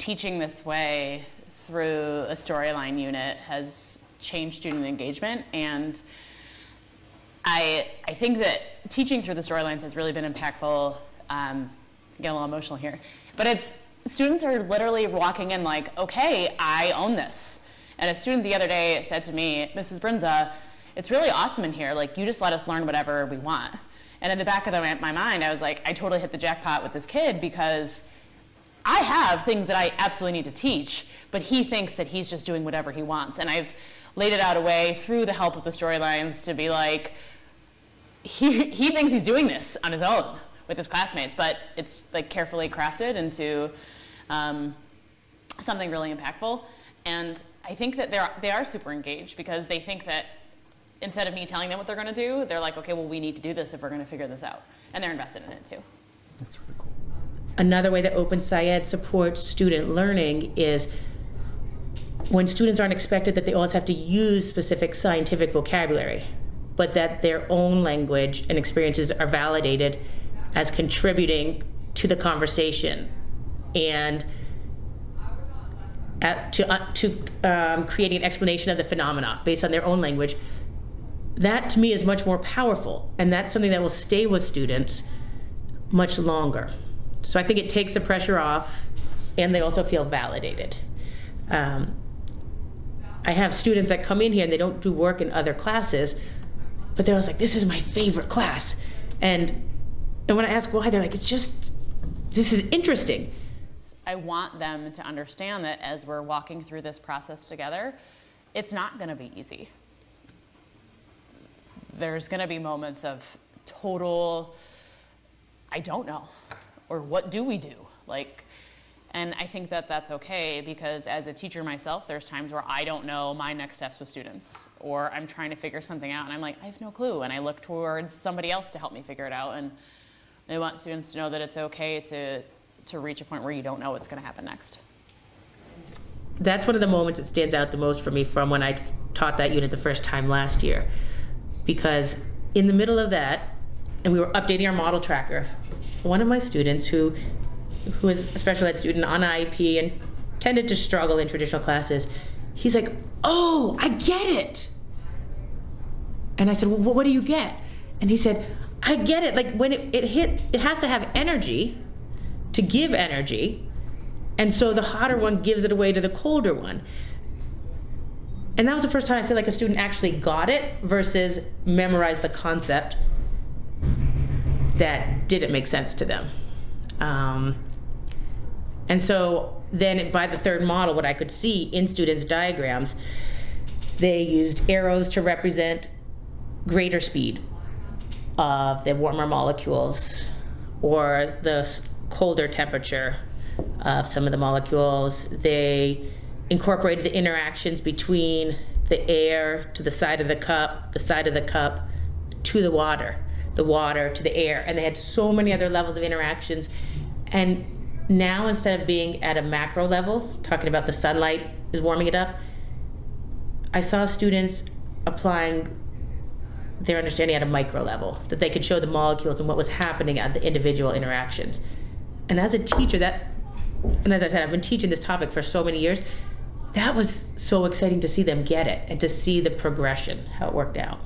teaching this way through a storyline unit has changed student engagement. And I think that teaching through the storylines has really been impactful. Getting a little emotional here. But it's, students are literally walking in like, okay, I own this. And a student the other day said to me, Mrs. Brinza, it's really awesome in here. Like, you just let us learn whatever we want. And in the back of my mind, I was like, I totally hit the jackpot with this kid, because I have things that I absolutely need to teach, but he thinks that he's just doing whatever he wants. And I've laid it out a way through the help of the storylines to be like, he thinks he's doing this on his own with his classmates, but it's like carefully crafted into something really impactful. And I think that they are super engaged, because they think that instead of me telling them what they're going to do, they're like, okay, well, we need to do this if we're going to figure this out. And they're invested in it too. That's really cool. Another way that OpenSciEd supports student learning is when students aren't expected that they always have to use specific scientific vocabulary, but that their own language and experiences are validated as contributing to the conversation and to creating an explanation of the phenomena based on their own language. That, to me, is much more powerful, and that's something that will stay with students much longer. So I think it takes the pressure off, and they also feel validated. I have students that come in here, and they don't do work in other classes, but they're always like, this is my favorite class. And when I ask why, they're like, it's just, this is interesting. I want them to understand that as we're walking through this process together, it's not going to be easy. There's going to be moments of total, I don't know, or what do we do? Like, and I think that that's okay, because as a teacher myself, there's times where I don't know my next steps with students, or I'm trying to figure something out and I'm like, I have no clue, and I look towards somebody else to help me figure it out. And I want students to know that it's okay to reach a point where you don't know what's going to happen next. That's one of the moments that stands out the most for me from when I taught that unit the first time last year. Because in the middle of that, and we were updating our model tracker, one of my students who is a special ed student on IEP and tended to struggle in traditional classes, he's like, oh, I get it. And I said, well, what do you get? And he said, I get it. Like, when it hit, it has to have energy to give energy. And so the hotter one gives it away to the colder one. And that was the first time I feel like a student actually got it versus memorized the concept that didn't make sense to them. And so then by the third model, what I could see in students' diagrams, they used arrows to represent greater speed of the warmer molecules or the colder temperature of some of the molecules. They incorporated the interactions between the air to the side of the cup to the water to the air. And they had so many other levels of interactions. And now, instead of being at a macro level, talking about the sunlight is warming it up, I saw students applying their understanding at a micro level, that they could show the molecules and what was happening at the individual interactions. And as a teacher, and as I said, I've been teaching this topic for so many years, that was so exciting to see them get it and to see the progression, how it worked out.